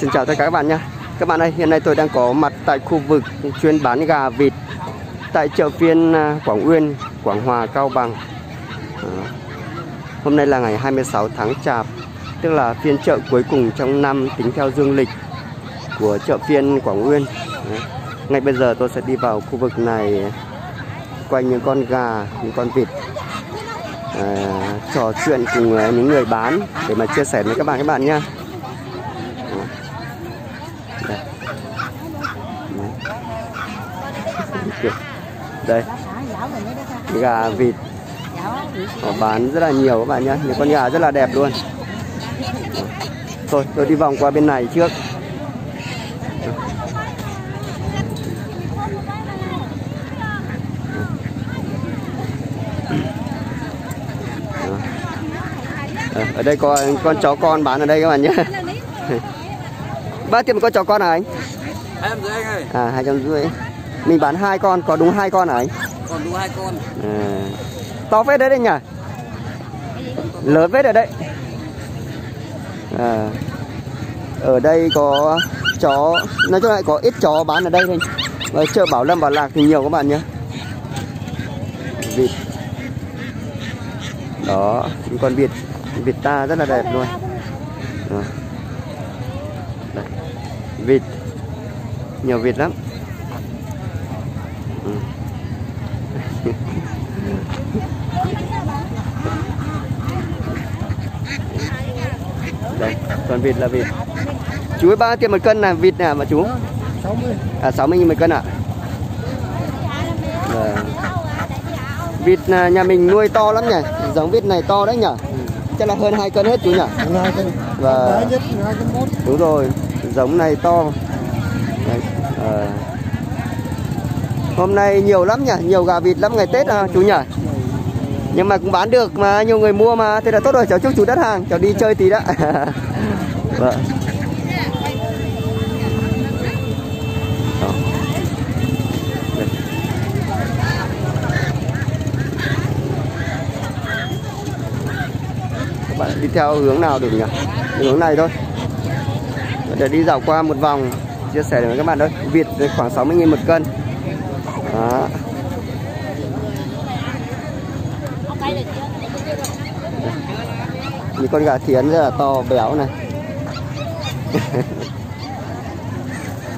Xin chào tất cả các bạn nhé. Các bạn ơi, hiện nay tôi đang có mặt tại khu vực chuyên bán gà vịt tại chợ phiên Quảng Uyên, Quảng Hòa, Cao Bằng. Hôm nay là ngày 26 tháng Chạp, tức là phiên chợ cuối cùng trong năm tính theo dương lịch của chợ phiên Quảng Uyên. Ngay bây giờ tôi sẽ đi vào khu vực này, quay những con gà, những con vịt, trò chuyện cùng những người bán để mà chia sẻ với các bạn nhé. Đây, gà vịt họ bán rất là nhiều các bạn nhé, những con gà rất là đẹp luôn. Thôi tôi đi vòng qua bên này trước. Ở đây có con chó con bán ở đây các bạn nhé. Bác tìm một con chó con hả anh? 250 anh ơi. À, 250. Mình bán hai con, có đúng hai con hả anh? Còn đúng hai con. À, to phết đấy anh nhỉ? Lớn phết ở đây. À, ở đây có chó, nói chung lại có ít chó bán ở đây thôi. Ở chợ Bảo Lâm, Bảo Lạc thì nhiều các bạn nhé. Vịt. Đó, những con vịt ta rất là đẹp luôn. À, vịt nhiều, vịt lắm. Đây, còn vịt là vịt. Chú ơi, ba tiền một cân là vịt nè mà chú. 60. À, 60.000 một cân ạ. À, vịt nhà mình nuôi to lắm nhỉ, giống vịt này to đấy nhỉ. Chắc là hơn 2 cân hết chú nhỉ. Và đúng rồi, giống này to. Đấy, à, hôm nay nhiều lắm nhỉ, nhiều gà vịt lắm, ngày Tết à, chú nhỉ. Nhưng mà cũng bán được mà, nhiều người mua mà. Thế là tốt rồi, cháu chúc chú đắt hàng, cháu đi chơi tí đã. Vâng. Các bạn đi theo hướng nào được nhỉ? Hướng này thôi. Để đi dạo qua một vòng, chia sẻ với các bạn thôi. Vịt khoảng 60.000 một cân. Đó. Những con gà thiến rất là to béo này.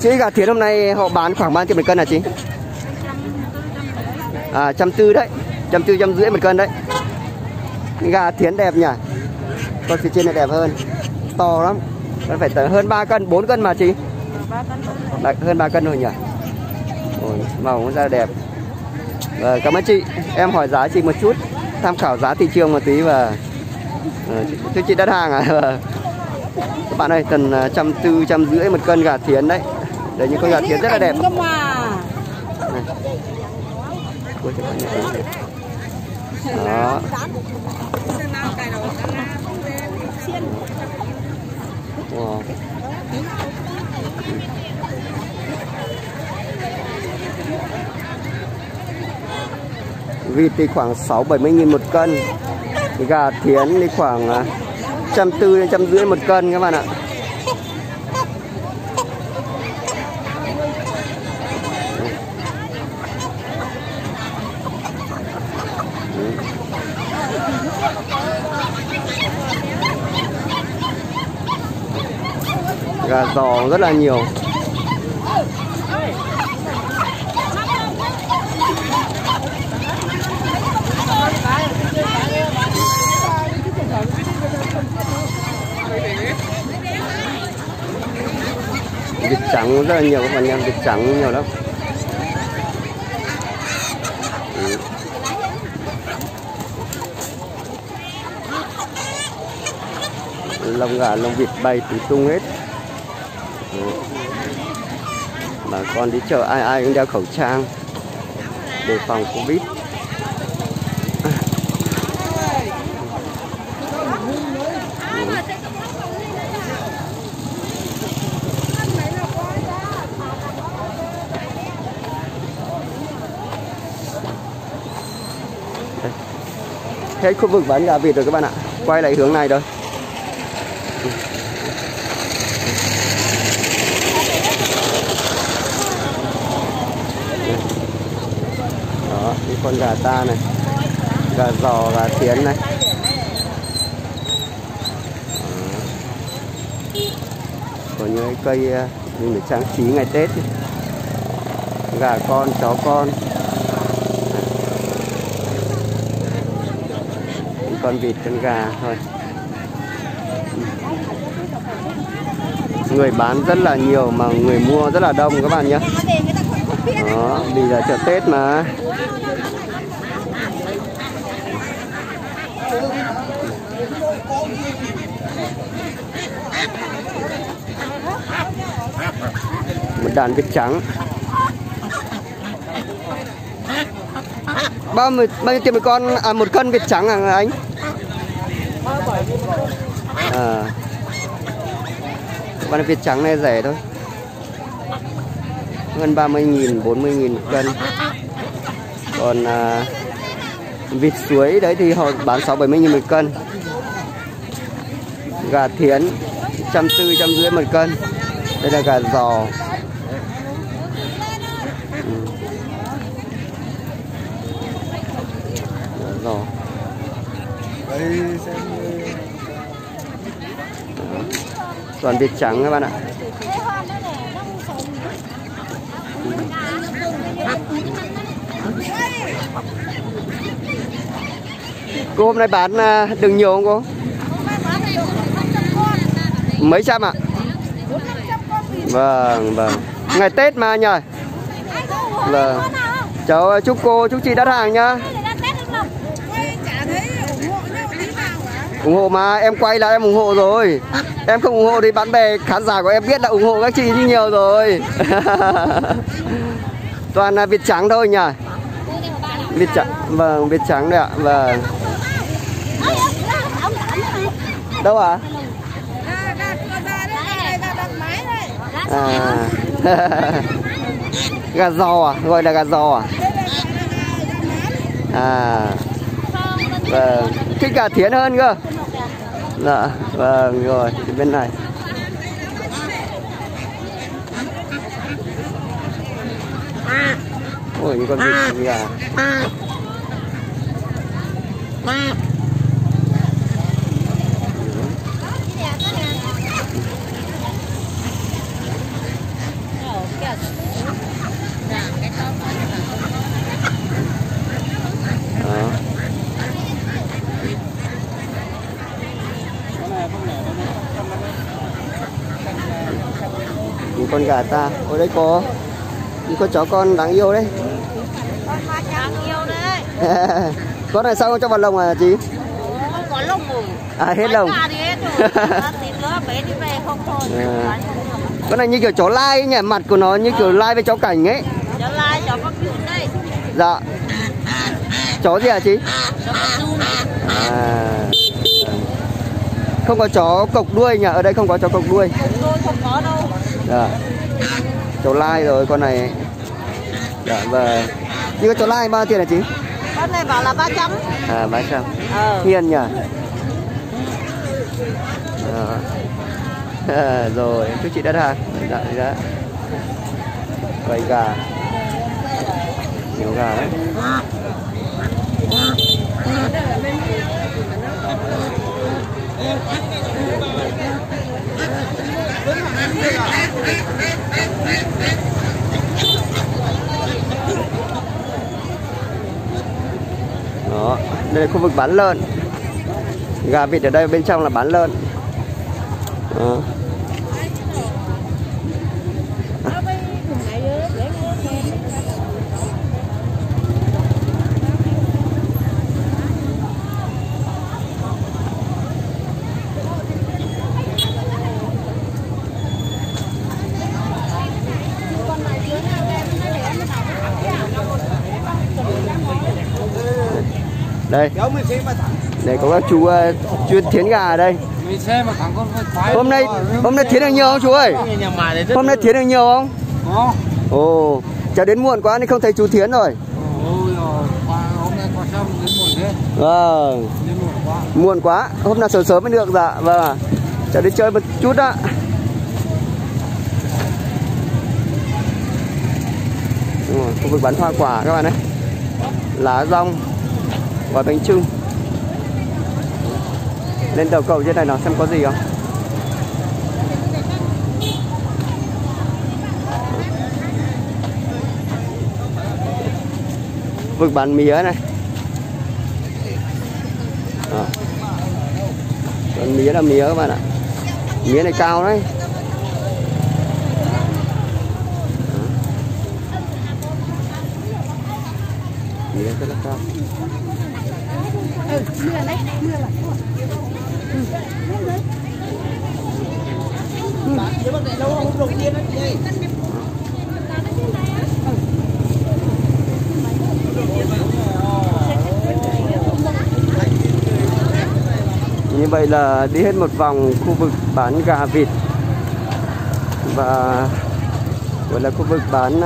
Chị, gà thiến hôm nay họ bán khoảng bao nhiêu một cân hả chị? À, 140 đấy, 140, 150 một cân đấy. Gà thiến đẹp nhỉ, con phía trên này đẹp hơn, to lắm, nó phải tới hơn 3 cân, 4 cân mà chị. Đấy, hơn 3 cân rồi nhỉ. Ôi, màu cũng ra đẹp. Và cảm ơn chị, em hỏi giá chị một chút, tham khảo giá thị trường một tí và cho chị đặt hàng à. Các bạn ơi, tầm 140, 150 một cân gà thiến đấy. Đấy, những con gà thiến rất là đẹp. Đó. Wow. Vịt thì khoảng 60-70.000 một cân, gà thiến thì khoảng 140-150 một cân các bạn ạ. Gà giò rất là nhiều. Vịt trắng rất là nhiều các bạn nhé, vịt trắng nhiều lắm. Lông gà, lông vịt bay tứ tung hết. Bà con đi chợ ai ai cũng đeo khẩu trang để phòng Covid. Hết khu vực bán gà vịt rồi các bạn ạ, quay lại hướng này thôi. con gà ta này, gà giò, gà tiến này. Có những cái cây mình để trang trí ngày Tết này. Gà con, chó con, con vịt, con gà thôi. Người bán rất là nhiều mà người mua rất là đông các bạn nhé. Đó, vì là chợ Tết mà. Một đàn vịt trắng. Bao nhiêu tiền một con, à một cân vịt trắng à anh? À. Con vịt trắng này rẻ thôi. Hơn 30.000, 40.000 cân. Còn vịt suối đấy thì họ bán 60-70.000 một cân. Gà thiến 140-150 một cân. Đây là gà giò. Gà giò. Toàn vịt trắng các bạn ạ. Cô hôm nay bán được nhiều không cô? Mấy trăm ạ? Vâng, vâng. Ngày Tết mà nhỉ? Vâng. Cháu chúc cô, chúc chị đắt hàng nhá. Ủng hộ mà, em quay là em ủng hộ rồi. Em không ủng hộ thì bạn bè khán giả của em biết là ủng hộ các chị rất nhiều rồi. Toàn là vịt trắng thôi nhỉ? Vịt trắng, vâng, vịt trắng đấy ạ, vâng. Đâu ạ? À? Gà giò à? Gọi là gà giò à? À, vâng. Thích gà thiến hơn cơ. Dạ, vâng rồi, bên này. Ôi, những con vịt gà. Con gà ta, ở đây có chó con đáng yêu đấy. Con này sao không cho vào lồng à chị? Không có lồng rồi. À hết lồng. Con này như kiểu chó lai nhỉ, mặt của nó như kiểu lai với chó cảnh ấy. Chó lai, chó con cún đây. Dạ. Chó gì hả chị? Chó con à. Không có chó cộc đuôi nhỉ, ở đây không có chó cộc đuôi. Cộc đuôi không có đâu. Dạ. Chó lai rồi con này. Dạ vâng. Như con chó lai bao tiền hả chị? Con này bảo là 300. À 300. Hiền nhỉ. À, rồi, chúc chị đắt hàng. Dạ thì đã. Quay gà. Nhiều gà đấy. Đó, đây là khu vực bán lợn. Gà vịt ở đây bên trong là bán lợn. Đó. Đây, để có các chú chuyên thiến gà ở đây. Hôm nay thiến được nhiều không chú ơi? Hôm nay thiến được nhiều không? Ồ, cháu đến muộn quá nên không thấy chú thiến rồi. Vâng, muộn quá, hôm nào sớm sớm mới được dạ. Vâng, cháu đi chơi một chút ạ. Khu vực bán hoa quả các bạn ấy. lá dong và bánh chưng. Lên đầu cầu trên này nào xem có gì không. Vực bán mía này. Còn mía là mía các bạn ạ. Mía này cao đấy. Mía rất là cao. Như vậy là đi hết một vòng khu vực bán gà vịt và gọi là khu vực bán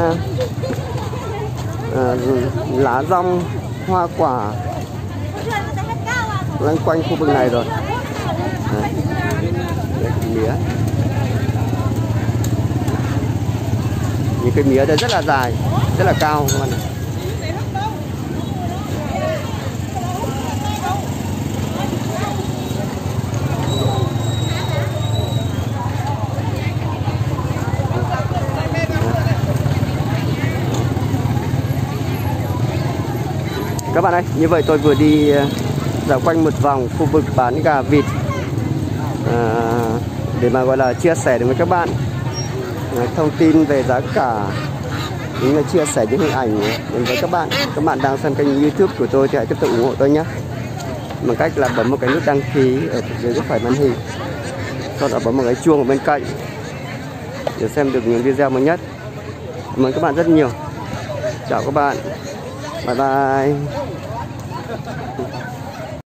lá dong, hoa quả loanh quanh khu vực này rồi. Đây, mía. Những cái mía đây rất là dài, rất là cao các bạn ạ. Các bạn ơi, như vậy tôi vừa đi dạo quanh một vòng khu vực bán gà vịt để mà gọi là chia sẻ đến với các bạn thông tin về giá cả, cũng là chia sẻ những hình ảnh đến với các bạn. Các bạn đang xem kênh YouTube của tôi thì hãy tiếp tục ủng hộ tôi nhé, bằng cách là bấm một cái nút đăng ký ở dưới góc phải màn hình, sau đó bấm một cái chuông ở bên cạnh để xem được những video mới nhất. Cảm ơn các bạn rất nhiều. Chào các bạn. Bye bye.